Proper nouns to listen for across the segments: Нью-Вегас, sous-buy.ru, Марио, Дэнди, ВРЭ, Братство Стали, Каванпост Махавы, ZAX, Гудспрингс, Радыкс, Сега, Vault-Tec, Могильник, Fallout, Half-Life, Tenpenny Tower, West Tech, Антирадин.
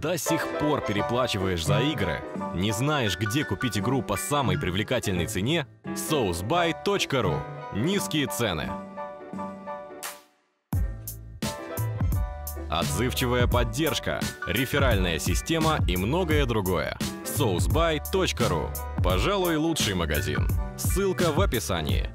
до сих пор переплачиваешь за игры? Не знаешь, где купить игру по самой привлекательной цене? sous-buy.ru. Низкие цены. Отзывчивая поддержка, реферальная система и многое другое. sous-buy.ru. Пожалуй, лучший магазин. Ссылка в описании.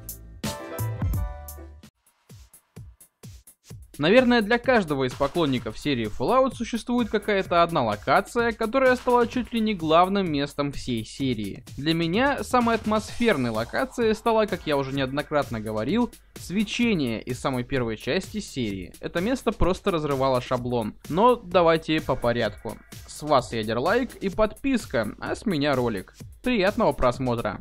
Наверное, для каждого из поклонников серии Fallout существует какая-то одна локация, которая стала чуть ли не главным местом всей серии. Для меня самой атмосферной локацией стала, как я уже неоднократно говорил, свечение из самой первой части серии. Это место просто разрывало шаблон. Но давайте по порядку. С вас ядер лайк и подписка, а с меня ролик. Приятного просмотра!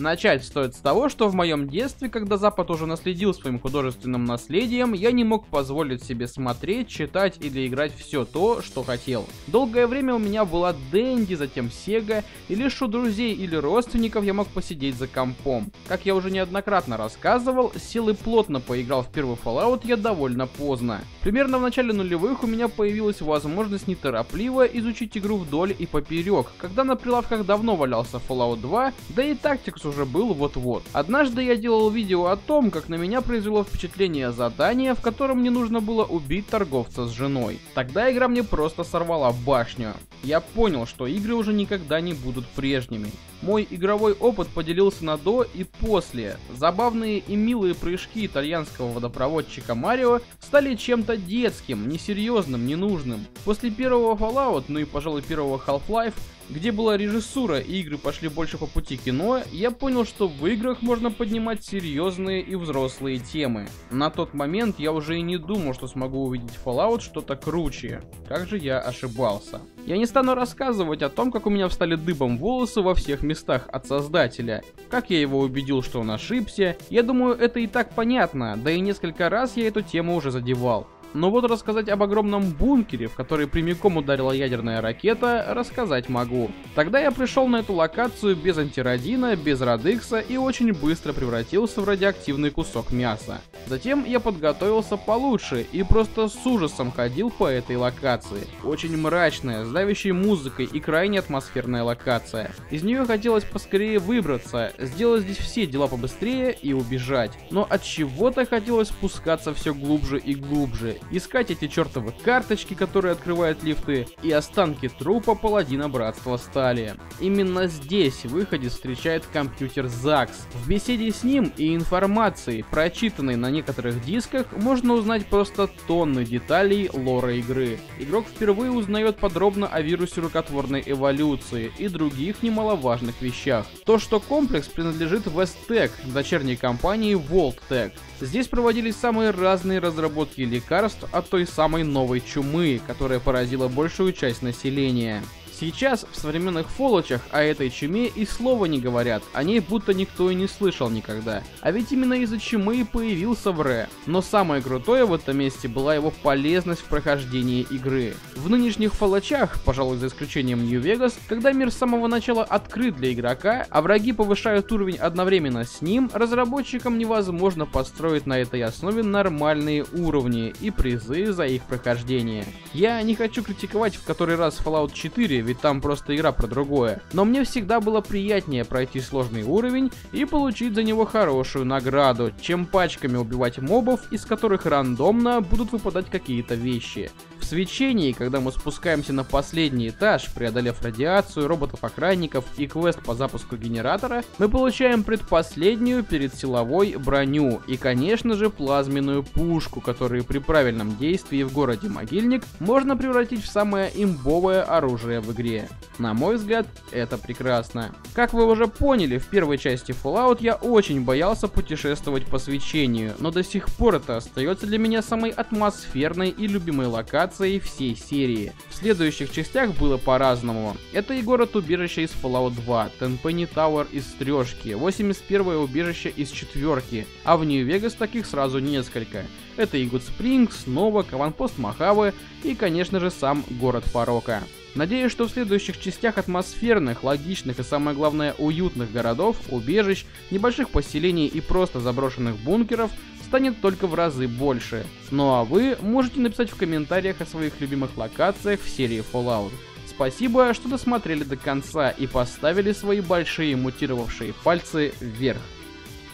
Начать стоит с того, что в моем детстве, когда Запад уже наследил своим художественным наследием, я не мог позволить себе смотреть, читать или играть все то, что хотел. Долгое время у меня была Дэнди, затем Сега, и лишь у друзей или родственников я мог посидеть за компом. Как я уже неоднократно рассказывал, сел и плотно поиграл в первый Fallout я довольно поздно. Примерно в начале нулевых у меня появилась возможность неторопливо изучить игру вдоль и поперек, когда на прилавках давно валялся Fallout 2, да и Tactics уже был вот-вот. Однажды я делал видео о том, как на меня произвело впечатление задание, в котором мне нужно было убить торговца с женой. Тогда игра мне просто сорвала башню. Я понял, что игры уже никогда не будут прежними. Мой игровой опыт поделился на до и после. Забавные и милые прыжки итальянского водопроводчика Марио стали чем-то детским, несерьезным, ненужным. После первого Fallout, ну и, пожалуй, первого Half-Life, где была режиссура и игры пошли больше по пути кино, я понял, что в играх можно поднимать серьезные и взрослые темы. На тот момент я уже и не думал, что смогу увидеть Fallout что-то круче. Как же я ошибался. Я не стану рассказывать о том, как у меня встали дыбом волосы во всех местах от создателя, как я его убедил, что он ошибся. Я думаю, это и так понятно, да и несколько раз я эту тему уже задевал. Но вот рассказать об огромном бункере, в который прямиком ударила ядерная ракета, рассказать могу. Тогда я пришел на эту локацию без антирадина, без радыкса и очень быстро превратился в радиоактивный кусок мяса. Затем я подготовился получше и просто с ужасом ходил по этой локации. Очень мрачная, с давящей музыкой и крайне атмосферная локация. Из нее хотелось поскорее выбраться, сделать здесь все дела побыстрее и убежать. Но от чего-то хотелось спускаться все глубже и глубже, искать эти чертовы карточки, которые открывают лифты, и останки трупа паладина Братства Стали. Именно здесь выходец встречает компьютер ZAX. В беседе с ним и информации, прочитанной на некоторых дисках, можно узнать просто тонны деталей лора игры. Игрок впервые узнает подробно о вирусе рукотворной эволюции и других немаловажных вещах. То, что комплекс принадлежит West Tech, дочерней компании Vault-Tec. Здесь проводились самые разные разработки лекарств от той самой новой чумы, которая поразила большую часть населения. Сейчас в современных фоллочах о этой чуме и слова не говорят, о ней будто никто и не слышал никогда. А ведь именно из-за чумы и появился ВРЭ. Но самое крутое в этом месте была его полезность в прохождении игры. В нынешних фоллочах, пожалуй, за исключением Нью-Вегас, когда мир с самого начала открыт для игрока, а враги повышают уровень одновременно с ним, разработчикам невозможно построить на этой основе нормальные уровни и призы за их прохождение. Я не хочу критиковать в который раз Fallout 4, ведь там просто игра про другое. Но мне всегда было приятнее пройти сложный уровень и получить за него хорошую награду, чем пачками убивать мобов, из которых рандомно будут выпадать какие-то вещи. В свечении, когда мы спускаемся на последний этаж, преодолев радиацию, роботов-охранников и квест по запуску генератора, мы получаем предпоследнюю перед силовой броню и, конечно же, плазменную пушку, которую при правильном действии в городе Могильник можно превратить в самое имбовое оружие в игре. На мой взгляд, это прекрасно. Как вы уже поняли, в первой части Fallout я очень боялся путешествовать по свечению, но до сих пор это остается для меня самой атмосферной и любимой локацией всей серии. В следующих частях было по-разному. Это и город-убежище из Fallout 2, Tenpenny Tower из трешки, 81-е убежище из четверки, а в Нью-Вегас таких сразу несколько. Это и Гудспрингс, снова Каванпост Махавы и, конечно же, сам город Порока. Надеюсь, что в следующих частях атмосферных, логичных и, самое главное, уютных городов, убежищ, небольших поселений и просто заброшенных бункеров станет только в разы больше. Ну а вы можете написать в комментариях о своих любимых локациях в серии Fallout. Спасибо, что досмотрели до конца и поставили свои большие мутировавшие пальцы вверх.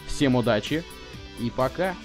Всем удачи и пока!